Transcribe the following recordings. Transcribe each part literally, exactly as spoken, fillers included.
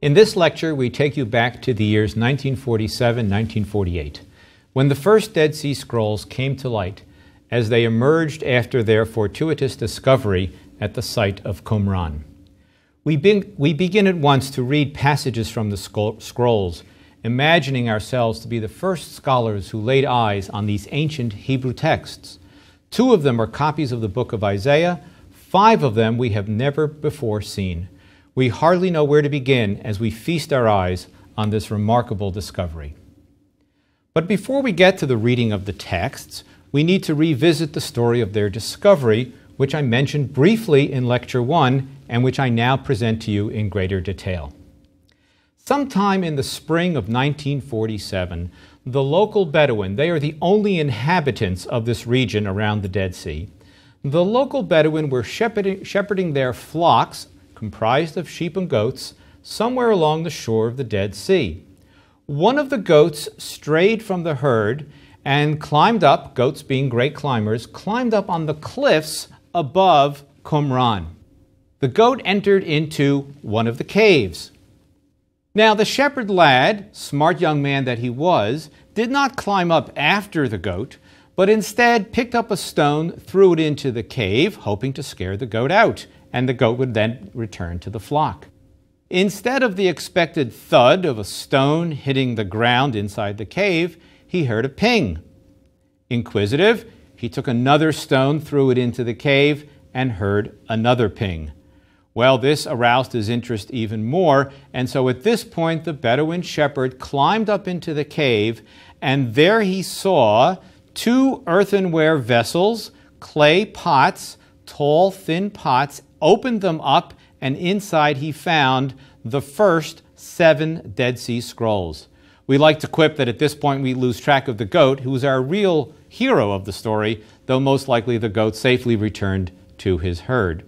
In this lecture, we take you back to the years nineteen forty-seven to nineteen forty-eight, when the first Dead Sea Scrolls came to light as they emerged after their fortuitous discovery at the site of Qumran. We, be we begin at once to read passages from the scro scrolls, imagining ourselves to be the first scholars who laid eyes on these ancient Hebrew texts. Two of them are copies of the book of Isaiah. Five of them we have never before seen. We hardly know where to begin as we feast our eyes on this remarkable discovery. But before we get to the reading of the texts, we need to revisit the story of their discovery, which I mentioned briefly in Lecture one and which I now present to you in greater detail. Sometime in the spring of nineteen forty-seven, the local Bedouin, they are the only inhabitants of this region around the Dead Sea, the local Bedouin were shepherding, shepherding their flocks, comprised of sheep and goats, somewhere along the shore of the Dead Sea. One of the goats strayed from the herd and climbed up, goats being great climbers, climbed up on the cliffs above Qumran. The goat entered into one of the caves. Now, the shepherd lad, smart young man that he was, did not climb up after the goat, but instead picked up a stone, threw it into the cave, hoping to scare the goat out, and the goat would then return to the flock. Instead of the expected thud of a stone hitting the ground inside the cave, he heard a ping. Inquisitive, he took another stone, threw it into the cave, and heard another ping. Well, this aroused his interest even more, and so at this point the Bedouin shepherd climbed up into the cave, and there he saw two earthenware vessels, clay pots, tall, thin pots, opened them up, and inside he found the first seven Dead Sea Scrolls. We like to quip that at this point we lose track of the goat, who is our real hero of the story, though most likely the goat safely returned to his herd.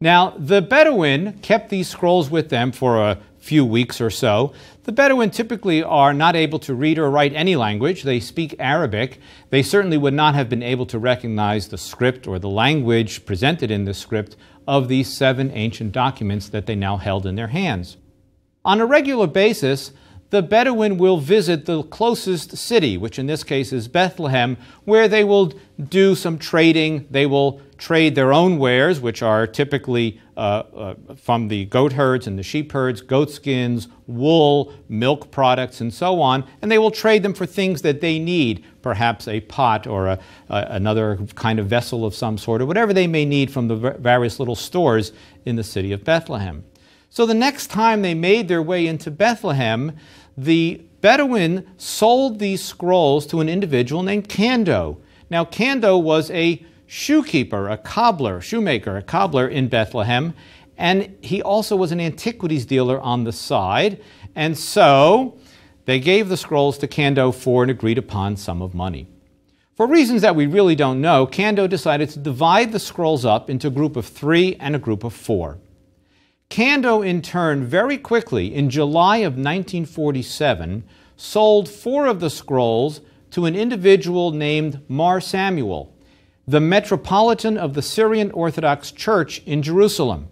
Now, the Bedouin kept these scrolls with them for a few weeks or so. The Bedouin typically are not able to read or write any language. They speak Arabic. They certainly would not have been able to recognize the script or the language presented in the script of these seven ancient documents that they now held in their hands. On a regular basis, the Bedouin will visit the closest city, which in this case is Bethlehem, where they will do some trading. They will trade their own wares, which are typically uh, uh, from the goat herds and the sheep herds, goat skins, wool, milk products, and so on, and they will trade them for things that they need, perhaps a pot or a, uh, another kind of vessel of some sort, or whatever they may need from the various little stores in the city of Bethlehem. So the next time they made their way into Bethlehem, the Bedouin sold these scrolls to an individual named Kando. Now, Kando was a shoekeeper, a cobbler, shoemaker, a cobbler in Bethlehem, and he also was an antiquities dealer on the side. And so they gave the scrolls to Kando for an agreed upon sum of money. For reasons that we really don't know, Kando decided to divide the scrolls up into a group of three and a group of four. Kando, in turn, very quickly, in July of nineteen forty-seven, sold four of the scrolls to an individual named Mar Samuel, the metropolitan of the Syrian Orthodox Church in Jerusalem.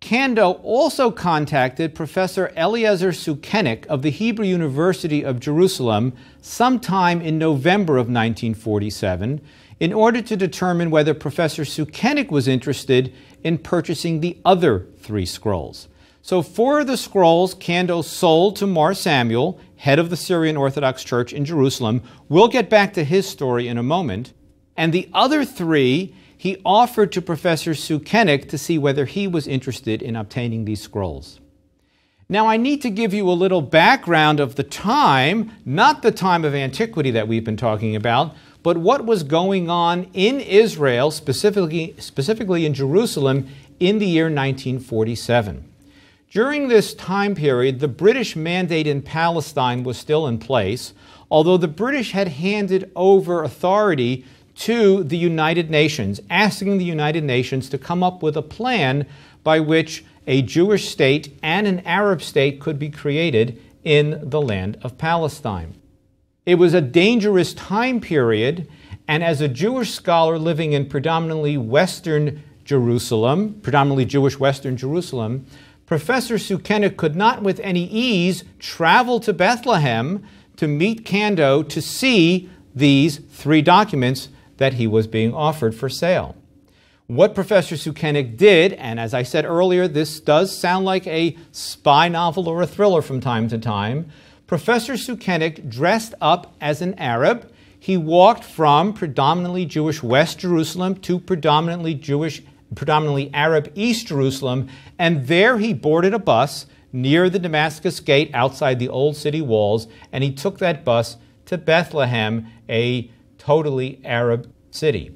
Kando also contacted Professor Eliezer Sukenik of the Hebrew University of Jerusalem sometime in November of nineteen forty-seven, in order to determine whether Professor Sukenik was interested in purchasing the other three scrolls. So four of the scrolls Kando sold to Mar Samuel, head of the Syrian Orthodox Church in Jerusalem. We'll get back to his story in a moment. And the other three he offered to Professor Sukenik to see whether he was interested in obtaining these scrolls. Now, I need to give you a little background of the time, not the time of antiquity that we've been talking about, but what was going on in Israel, specifically, specifically in Jerusalem, in the year nineteen forty-seven. During this time period, the British mandate in Palestine was still in place, although the British had handed over authority to the United Nations, asking the United Nations to come up with a plan by which a Jewish state and an Arab state could be created in the land of Palestine. It was a dangerous time period, and as a Jewish scholar living in predominantly Western Jerusalem, predominantly Jewish Western Jerusalem, Professor Sukenik could not with any ease travel to Bethlehem to meet Kando to see these three documents that he was being offered for sale. What Professor Sukenik did, and as I said earlier, this does sound like a spy novel or a thriller from time to time, Professor Sukenik dressed up as an Arab. He walked from predominantly Jewish West Jerusalem to predominantly Jewish, predominantly Arab East Jerusalem, and there he boarded a bus near the Damascus Gate outside the old city walls, and he took that bus to Bethlehem, a totally Arab city.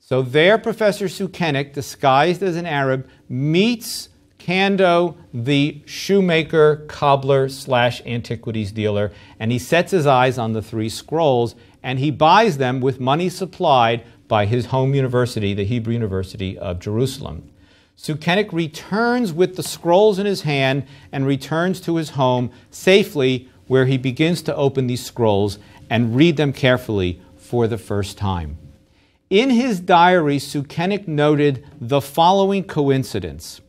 So there, Professor Sukenik, disguised as an Arab, meets Kando, the shoemaker, cobbler, slash antiquities dealer, and he sets his eyes on the three scrolls, and he buys them with money supplied by his home university, the Hebrew University of Jerusalem. Sukenik returns with the scrolls in his hand and returns to his home safely, where he begins to open these scrolls and read them carefully for the first time. In his diary, Sukenik noted the following coincidence.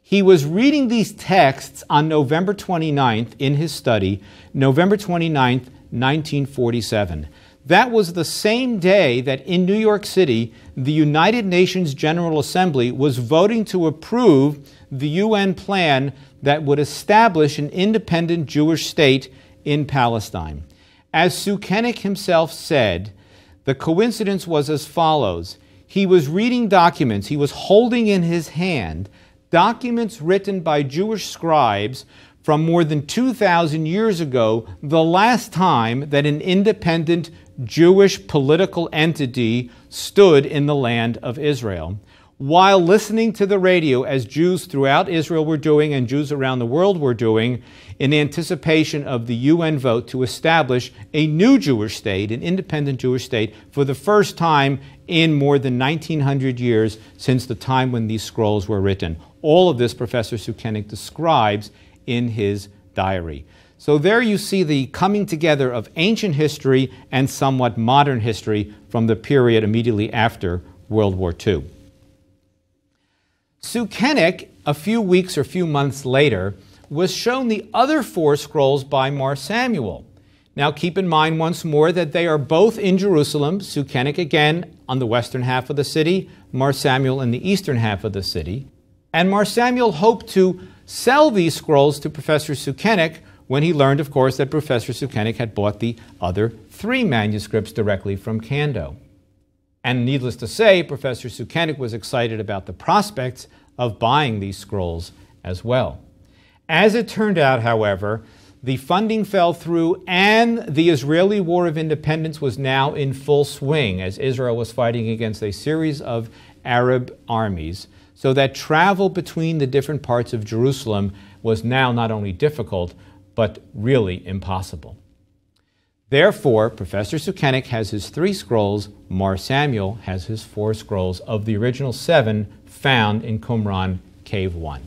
He was reading these texts on November twenty-ninth in his study, November twenty-ninth, nineteen forty-seven. That was the same day that in New York City, the United Nations General Assembly was voting to approve the U N plan that would establish an independent Jewish state in Palestine. As Sukenik himself said, the coincidence was as follows. He was reading documents, he was holding in his hand documents written by Jewish scribes from more than two thousand years ago, the last time that an independent Jewish political entity stood in the land of Israel. While listening to the radio, as Jews throughout Israel were doing and Jews around the world were doing, in anticipation of the U N vote to establish a new Jewish state, an independent Jewish state, for the first time in more than nineteen hundred years since the time when these scrolls were written. All of this Professor Sukenik describes in his diary. So there you see the coming together of ancient history and somewhat modern history from the period immediately after World War Two. Sukenik, a few weeks or few months later, was shown the other four scrolls by Mar Samuel. Now keep in mind once more that they are both in Jerusalem, Sukenik again on the western half of the city, Mar Samuel in the eastern half of the city. And Mar Samuel hoped to sell these scrolls to Professor Sukenik when he learned, of course, that Professor Sukenik had bought the other three manuscripts directly from Kando. And needless to say, Professor Sukenik was excited about the prospects of buying these scrolls as well. As it turned out, however, the funding fell through and the Israeli War of Independence was now in full swing as Israel was fighting against a series of Arab armies, so that travel between the different parts of Jerusalem was now not only difficult, but really impossible. Therefore, Professor Sukenik has his three scrolls, Mar Samuel has his four scrolls of the original seven found in Qumran Cave one.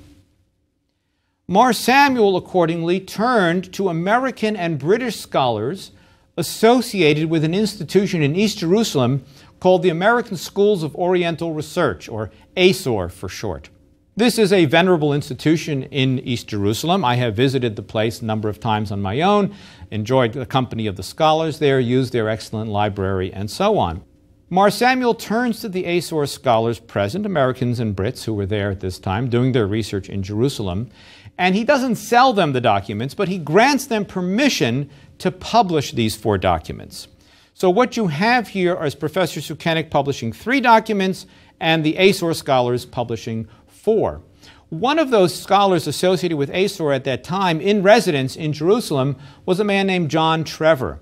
Mar Samuel, accordingly, turned to American and British scholars associated with an institution in East Jerusalem called the American Schools of Oriental Research, or A S O R for short. This is a venerable institution in East Jerusalem. I have visited the place a number of times on my own, enjoyed the company of the scholars there, used their excellent library, and so on. Mar Samuel turns to the A S O R scholars present, Americans and Brits who were there at this time, doing their research in Jerusalem, and he doesn't sell them the documents, but he grants them permission to publish these four documents. So what you have here is Professor Sukenik publishing three documents and the A S O R scholars publishing four. One of those scholars associated with A S O R at that time in residence in Jerusalem was a man named John Trever.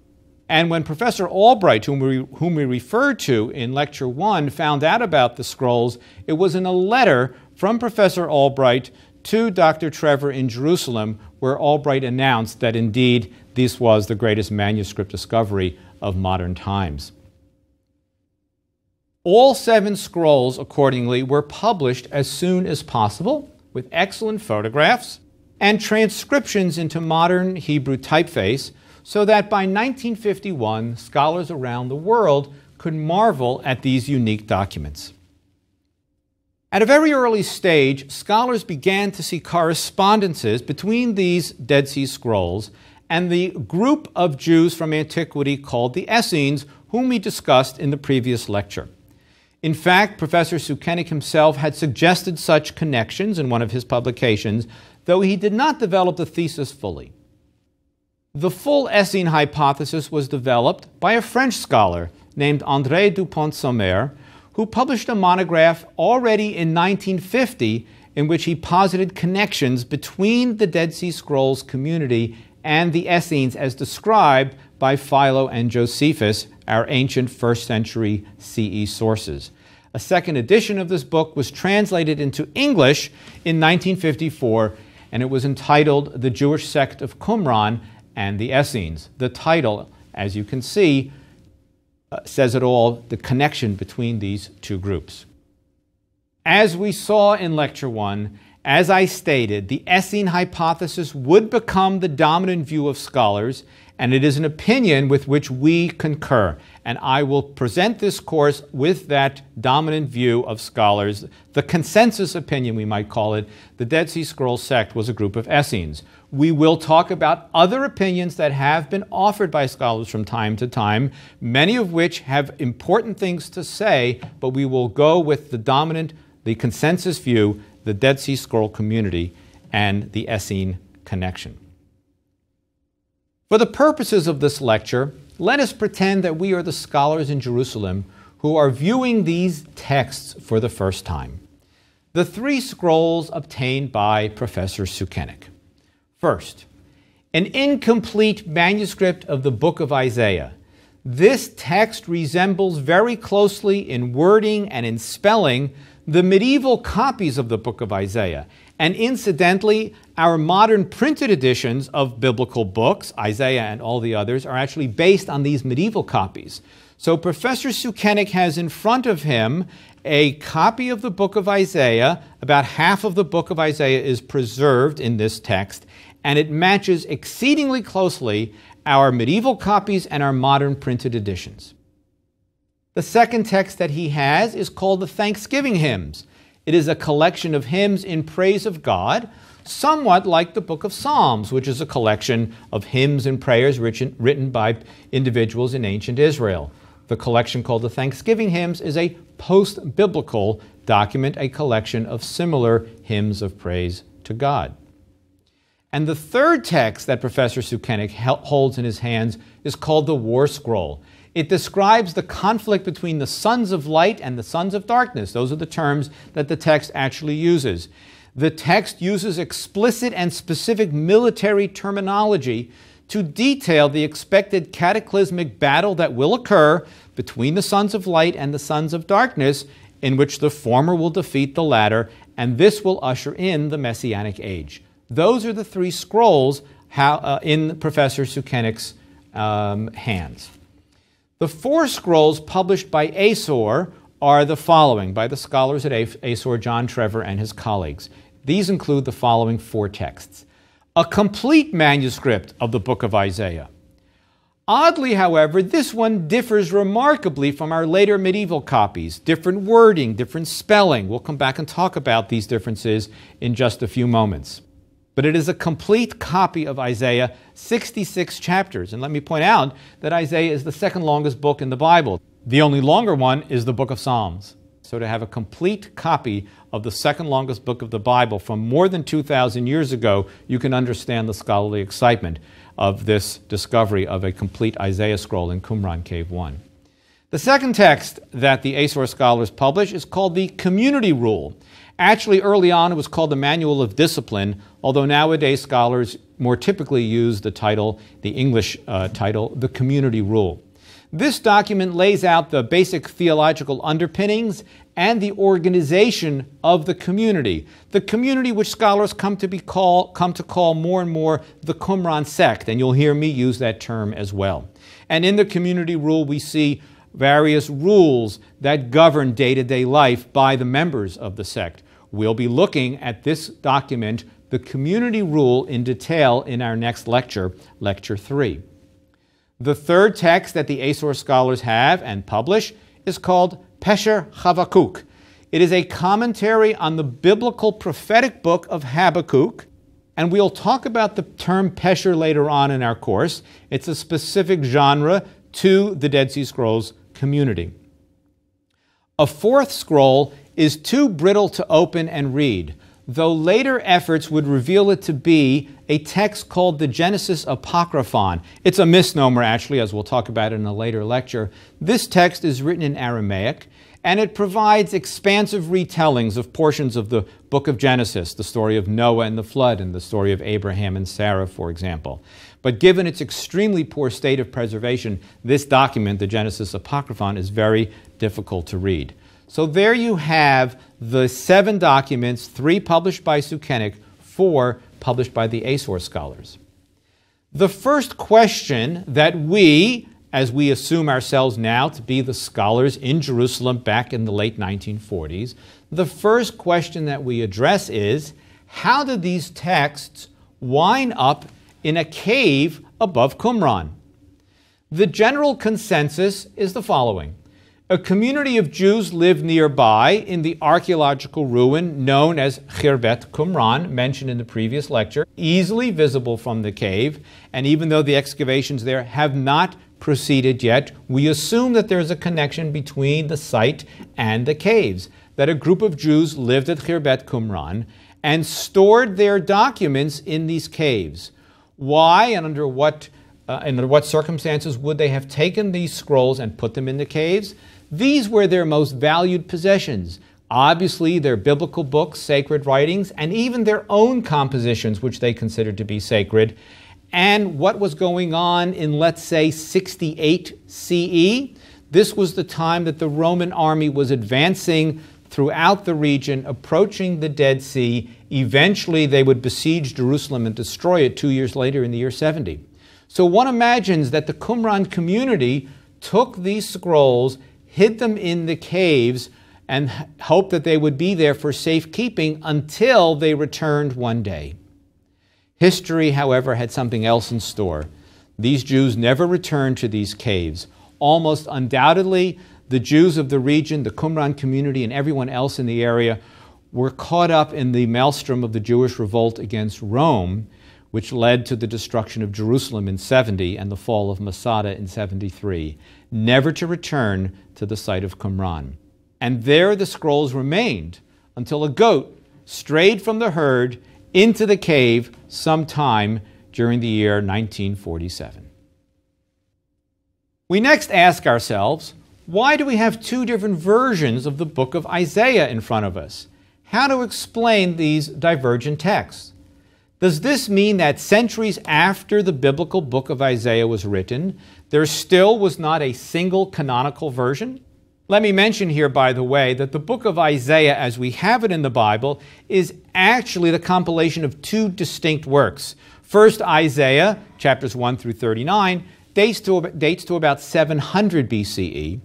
And when Professor Albright, whom we, whom we referred to in Lecture one, found out about the scrolls, it was in a letter from Professor Albright to Doctor Trever in Jerusalem, where Albright announced that indeed this was the greatest manuscript discovery of modern times. All seven scrolls, accordingly, were published as soon as possible, with excellent photographs and transcriptions into modern Hebrew typeface, so that by nineteen fifty-one, scholars around the world could marvel at these unique documents. At a very early stage, scholars began to see correspondences between these Dead Sea Scrolls and the group of Jews from antiquity called the Essenes, whom we discussed in the previous lecture. In fact, Professor Sukenik himself had suggested such connections in one of his publications, though he did not develop the thesis fully. The full Essene hypothesis was developed by a French scholar named André Dupont-Sommer, who published a monograph already in nineteen fifty in which he posited connections between the Dead Sea Scrolls community and the Essenes as described by Philo and Josephus, our ancient first century C E sources. A second edition of this book was translated into English in nineteen fifty-four, and it was entitled The Jewish Sect of Qumran and the Essenes. The title, as you can see, Uh, says it all, the connection between these two groups. As we saw in Lecture one, as I stated, the Essene hypothesis would become the dominant view of scholars, and it is an opinion with which we concur. And I will present this course with that dominant view of scholars, the consensus opinion we might call it. The Dead Sea Scroll sect was a group of Essenes. We will talk about other opinions that have been offered by scholars from time to time, many of which have important things to say, but we will go with the dominant, the consensus view, the Dead Sea Scroll community, and the Essene connection. For the purposes of this lecture, let us pretend that we are the scholars in Jerusalem who are viewing these texts for the first time. The three scrolls obtained by Professor Sukenik. First, an incomplete manuscript of the book of Isaiah. This text resembles very closely in wording and in spelling the medieval copies of the book of Isaiah, and incidentally, our modern printed editions of biblical books, Isaiah and all the others, are actually based on these medieval copies. So Professor Sukenik has in front of him a copy of the book of Isaiah. About half of the book of Isaiah is preserved in this text, and it matches exceedingly closely our medieval copies and our modern printed editions. The second text that he has is called the Thanksgiving Hymns. It is a collection of hymns in praise of God, somewhat like the Book of Psalms, which is a collection of hymns and prayers written by individuals in ancient Israel. The collection called the Thanksgiving Hymns is a post-biblical document, a collection of similar hymns of praise to God. And the third text that Professor Sukenik holds in his hands is called the War Scroll. It describes the conflict between the Sons of Light and the Sons of Darkness. Those are the terms that the text actually uses. The text uses explicit and specific military terminology to detail the expected cataclysmic battle that will occur between the Sons of Light and the Sons of Darkness, in which the former will defeat the latter, and this will usher in the Messianic Age. Those are the three scrolls how, uh, in Professor Sukenik's um, hands. The four scrolls published by ASOR are the following, by the scholars at ASOR, John Trever and his colleagues. These include the following four texts. A complete manuscript of the book of Isaiah. Oddly, however, this one differs remarkably from our later medieval copies. Different wording, different spelling. We'll come back and talk about these differences in just a few moments. But it is a complete copy of Isaiah, sixty-six chapters. And let me point out that Isaiah is the second longest book in the Bible. The only longer one is the Book of Psalms. So to have a complete copy of the second longest book of the Bible from more than two thousand years ago, you can understand the scholarly excitement of this discovery of a complete Isaiah scroll in Qumran Cave one. The second text that the ASOR scholars publish is called the Community Rule. Actually, early on, it was called the Manual of Discipline, although nowadays scholars more typically use the title, the English uh, title, the Community Rule. This document lays out the basic theological underpinnings and the organization of the community. The community which scholars come to, be call, come to call more and more the Qumran sect, and you'll hear me use that term as well. And in the community rule, we see various rules that govern day-to-day life by the members of the sect. We'll be looking at this document, the community rule, in detail in our next lecture, Lecture three. The third text that the ASOR scholars have and publish is called Pesher Habakkuk. It is a commentary on the biblical prophetic book of Habakkuk, and we'll talk about the term Pesher later on in our course. It's a specific genre to the Dead Sea Scrolls community. A fourth scroll is too brittle to open and read, though later efforts would reveal it to be a text called the Genesis Apocryphon. It's a misnomer, actually, as we'll talk about in a later lecture. This text is written in Aramaic, and it provides expansive retellings of portions of the book of Genesis, the story of Noah and the flood, and the story of Abraham and Sarah, for example. But given its extremely poor state of preservation, this document, the Genesis Apocryphon, is very difficult to read. So there you have the seven documents, three published by Sukenik, four published by the ASOR scholars. The first question that we, as we assume ourselves now to be the scholars in Jerusalem back in the late nineteen forties, the first question that we address is, how did these texts wind up in a cave above Qumran? The general consensus is the following. A community of Jews lived nearby in the archaeological ruin known as Khirvet Qumran, mentioned in the previous lecture, easily visible from the cave, and even though the excavations there have not proceeded yet, we assume that there is a connection between the site and the caves, that a group of Jews lived at Khirvet Qumran and stored their documents in these caves. Why and under what, uh, under what circumstances would they have taken these scrolls and put them in the caves? These were their most valued possessions, obviously their biblical books, sacred writings, and even their own compositions, which they considered to be sacred. And what was going on in, let's say, sixty-eight C E? This was the time that the Roman army was advancing throughout the region, approaching the Dead Sea. Eventually, they would besiege Jerusalem and destroy it two years later in the year seventy. So one imagines that the Qumran community took these scrolls, hid them in the caves, and hoped that they would be there for safekeeping until they returned one day. History, however, had something else in store. These Jews never returned to these caves. Almost undoubtedly, the Jews of the region, the Qumran community, and everyone else in the area were caught up in the maelstrom of the Jewish revolt against Rome, which led to the destruction of Jerusalem in seventy and the fall of Masada in seventy-three, never to return to the site of Qumran. And there the scrolls remained until a goat strayed from the herd into the cave sometime during the year nineteen forty-seven. We next ask ourselves, why do we have two different versions of the book of Isaiah in front of us? How to explain these divergent texts? Does this mean that centuries after the biblical book of Isaiah was written, there still was not a single canonical version? Let me mention here, by the way, that the book of Isaiah, as we have it in the Bible, is actually the compilation of two distinct works. First, Isaiah, chapters one through thirty-nine, dates to, dates to about seven hundred B C E,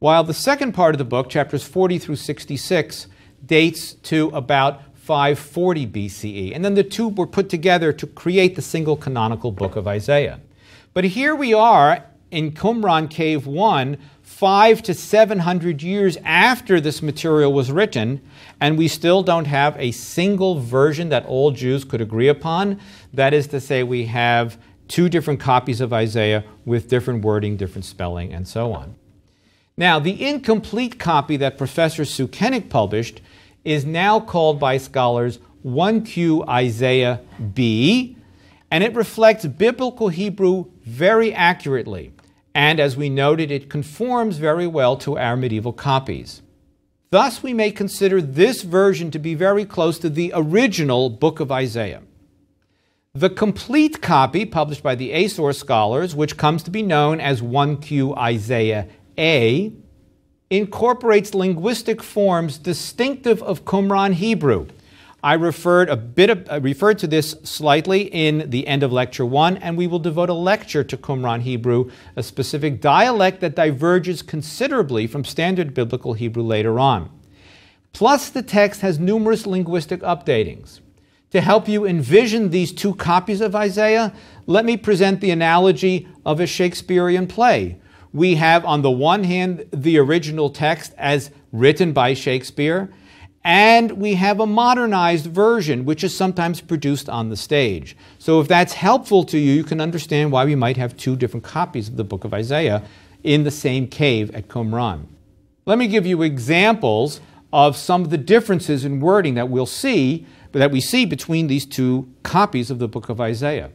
while the second part of the book, chapters forty through sixty-six, dates to about five forty B C E, and then the two were put together to create the single canonical book of Isaiah. But here we are in Qumran Cave one, five to seven hundred years after this material was written, and we still don't have a single version that all Jews could agree upon. That is to say, we have two different copies of Isaiah with different wording, different spelling, and so on. Now, the incomplete copy that Professor Sukenik published is now called by scholars one Q Isaiah B, and it reflects biblical Hebrew very accurately, and as we noted, it conforms very well to our medieval copies. Thus, we may consider this version to be very close to the original book of Isaiah. The complete copy published by the ASOR scholars, which comes to be known as one Q Isaiah A, incorporates linguistic forms distinctive of Qumran Hebrew. I referred a bit of, I referred to this slightly in the end of Lecture one, and we will devote a lecture to Qumran Hebrew, a specific dialect that diverges considerably from standard biblical Hebrew later on. Plus, the text has numerous linguistic updatings. To help you envision these two copies of Isaiah, let me present the analogy of a Shakespearean play. We have, on the one hand, the original text as written by Shakespeare, and we have a modernized version, which is sometimes produced on the stage. So if that's helpful to you, you can understand why we might have two different copies of the book of Isaiah in the same cave at Qumran. Let me give you examples of some of the differences in wording that we'll see, that we see between these two copies of the book of Isaiah.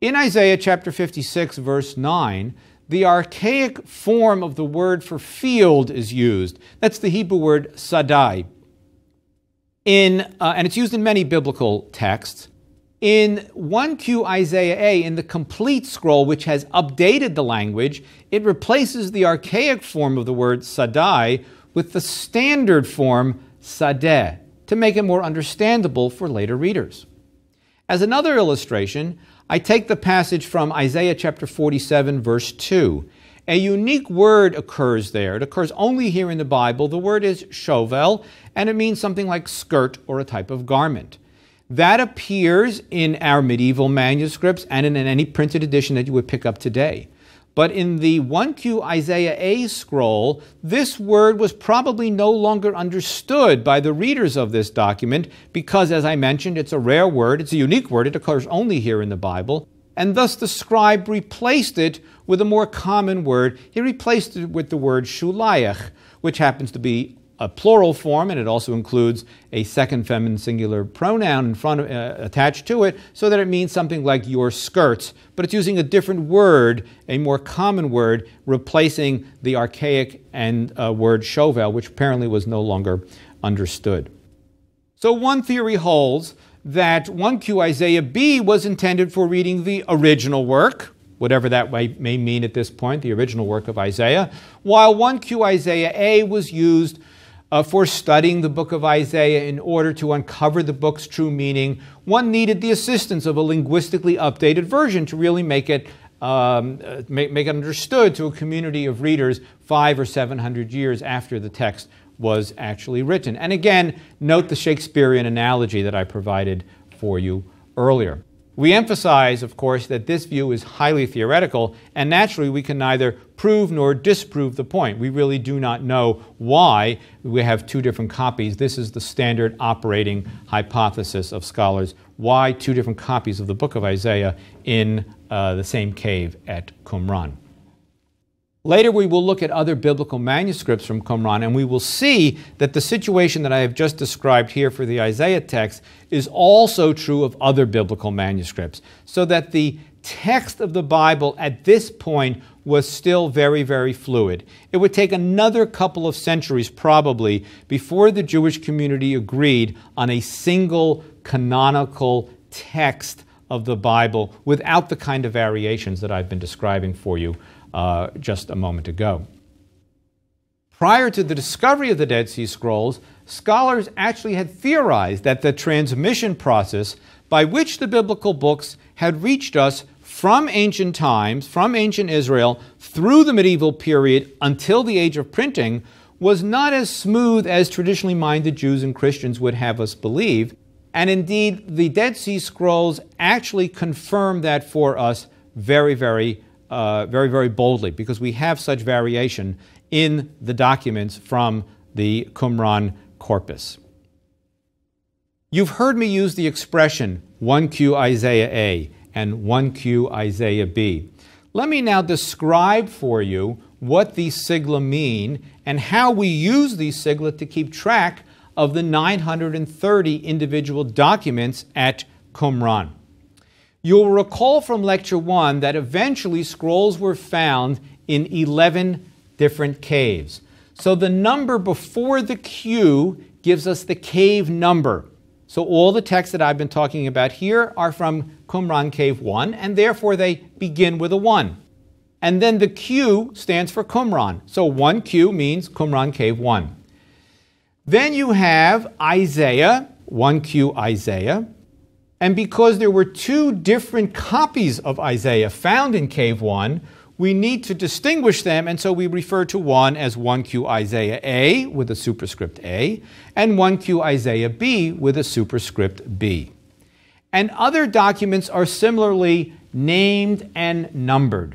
In Isaiah chapter fifty-six, verse nine, the archaic form of the word for field is used. That's the Hebrew word sadai. In, uh, and it's used in many biblical texts. In one Q Isaiah A, in the complete scroll, which has updated the language, it replaces the archaic form of the word sadai with the standard form sadeh, to make it more understandable for later readers. As another illustration, I take the passage from Isaiah chapter forty-seven, verse two. A unique word occurs there. It occurs only here in the Bible. The word is shovel, and it means something like skirt or a type of garment. That appears in our medieval manuscripts and in any printed edition that you would pick up today. But in the one Q Isaiah A scroll, this word was probably no longer understood by the readers of this document because, as I mentioned, it's a rare word, it's a unique word, it occurs only here in the Bible, and thus the scribe replaced it with a more common word. He replaced it with the word shulayach, which happens to be a plural form, and it also includes a second feminine singular pronoun in front of, uh, attached to it, so that it means something like your skirts, but it's using a different word, a more common word, replacing the archaic and uh, word shovel, which apparently was no longer understood. So one theory holds that one Q Isaiah B was intended for reading the original work, whatever that may mean at this point, the original work of Isaiah, while one Q Isaiah A was used Uh, for studying the book of Isaiah in order to uncover the book's true meaning. One needed the assistance of a linguistically updated version to really make it, um, make, make it understood to a community of readers five or seven hundred years after the text was actually written. And again, note the Shakespearean analogy that I provided for you earlier. We emphasize, of course, that this view is highly theoretical, and naturally we can neither prove nor disprove the point. We really do not know why we have two different copies. This is the standard operating hypothesis of scholars. Why two different copies of the book of Isaiah in uh, the same cave at Qumran? Later we will look at other biblical manuscripts from Qumran, and we will see that the situation that I have just described here for the Isaiah text is also true of other biblical manuscripts, so that the text of the Bible at this point was still very, very fluid. It would take another couple of centuries probably before the Jewish community agreed on a single canonical text of the Bible without the kind of variations that I've been describing for you Uh, just a moment ago. Prior to the discovery of the Dead Sea Scrolls, scholars actually had theorized that the transmission process by which the biblical books had reached us from ancient times, from ancient Israel, through the medieval period until the age of printing, was not as smooth as traditionally minded Jews and Christians would have us believe. And indeed, the Dead Sea Scrolls actually confirm that for us very, very Uh, very, very boldly, because we have such variation in the documents from the Qumran corpus. You've heard me use the expression one Q Isaiah A and one Q Isaiah B. Let me now describe for you what these sigla mean and how we use these sigla to keep track of the nine hundred thirty individual documents at Qumran. You'll recall from Lecture one that eventually scrolls were found in eleven different caves. So the number before the Q gives us the cave number. So all the texts that I've been talking about here are from Qumran Cave one, and therefore they begin with a one. And then the Q stands for Qumran. So one Q means Qumran Cave one. Then you have Isaiah, one Q Isaiah. And because there were two different copies of Isaiah found in Cave one, we need to distinguish them, and so we refer to one as one Q Isaiah A with a superscript A, and one Q Isaiah B with a superscript B. And other documents are similarly named and numbered.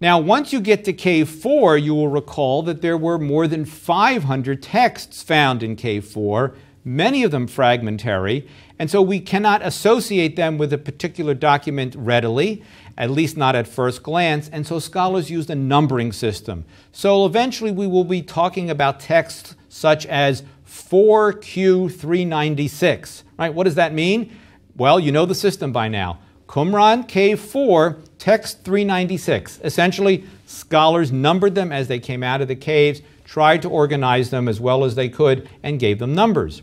Now, once you get to K four, you will recall that there were more than five hundred texts found in K four, many of them fragmentary, and so we cannot associate them with a particular document readily, at least not at first glance, and so scholars used a numbering system. So eventually we will be talking about texts such as four Q three ninety-six, right? What does that mean? Well, you know the system by now. Qumran K four, text three ninety-six. Essentially, scholars numbered them as they came out of the caves, tried to organize them as well as they could, and gave them numbers.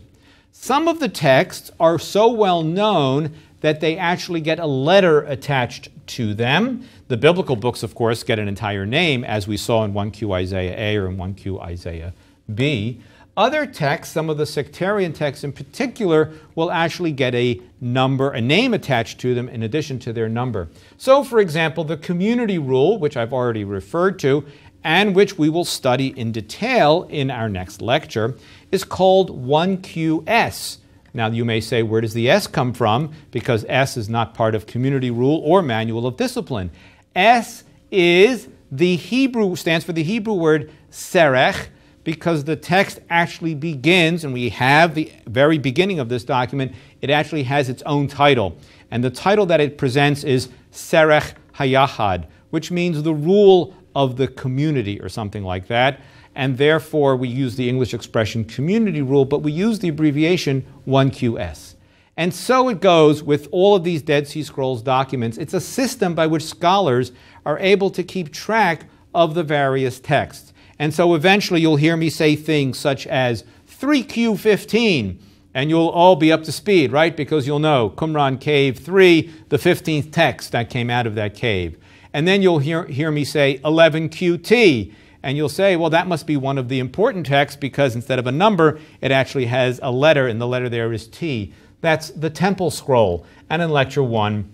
Some of the texts are so well known that they actually get a letter attached to them. The biblical books, of course, get an entire name, as we saw in one Q Isaiah A or in one Q Isaiah B. Other texts, some of the sectarian texts in particular, will actually get a number, a name attached to them in addition to their number. So, for example, the community rule, which I've already referred to, and which we will study in detail in our next lecture, is called one Q S. Now, you may say, where does the S come from? Because S is not part of community rule or manual of discipline. S is the Hebrew, stands for the Hebrew word Serekh, because the text actually begins, and we have the very beginning of this document, it actually has its own title. And the title that it presents is Serekh ha-Yahad, which means the rule of the community or something like that. And therefore, we use the English expression community rule, but we use the abbreviation one Q S. And so it goes with all of these Dead Sea Scrolls documents. It's a system by which scholars are able to keep track of the various texts. And so eventually you'll hear me say things such as three Q fifteen, and you'll all be up to speed, right? Because you'll know Qumran Cave three, the fifteenth text that came out of that cave. And then you'll hear, hear me say eleven Q T, and you'll say, well, that must be one of the important texts because instead of a number, it actually has a letter, and the letter there is T. That's the Temple Scroll. And in Lecture one,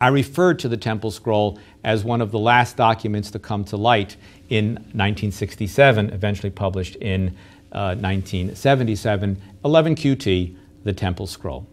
I referred to the Temple Scroll as one of the last documents to come to light in nineteen sixty-seven, eventually published in uh, nineteen seventy-seven, eleven Q T, the Temple Scroll.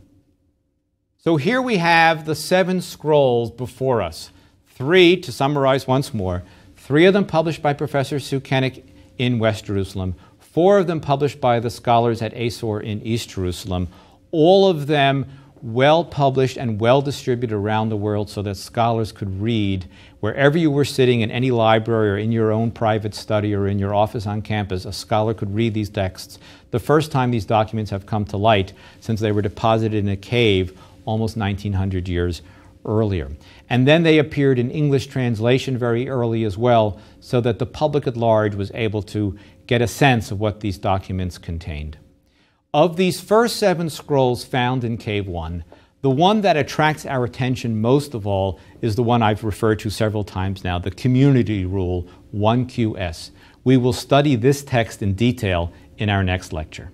So here we have the seven scrolls before us. Three, to summarize once more, three of them published by Professor Sukenik in West Jerusalem, four of them published by the scholars at ASOR in East Jerusalem, all of them well published and well distributed around the world so that scholars could read wherever you were sitting in any library or in your own private study or in your office on campus, a scholar could read these texts. The first time these documents have come to light since they were deposited in a cave almost nineteen hundred years earlier. And then they appeared in English translation very early as well so that the public at large was able to get a sense of what these documents contained. Of these first seven scrolls found in Cave one, the one that attracts our attention most of all is the one I've referred to several times now, the Community Rule, one Q S. We will study this text in detail in our next lecture.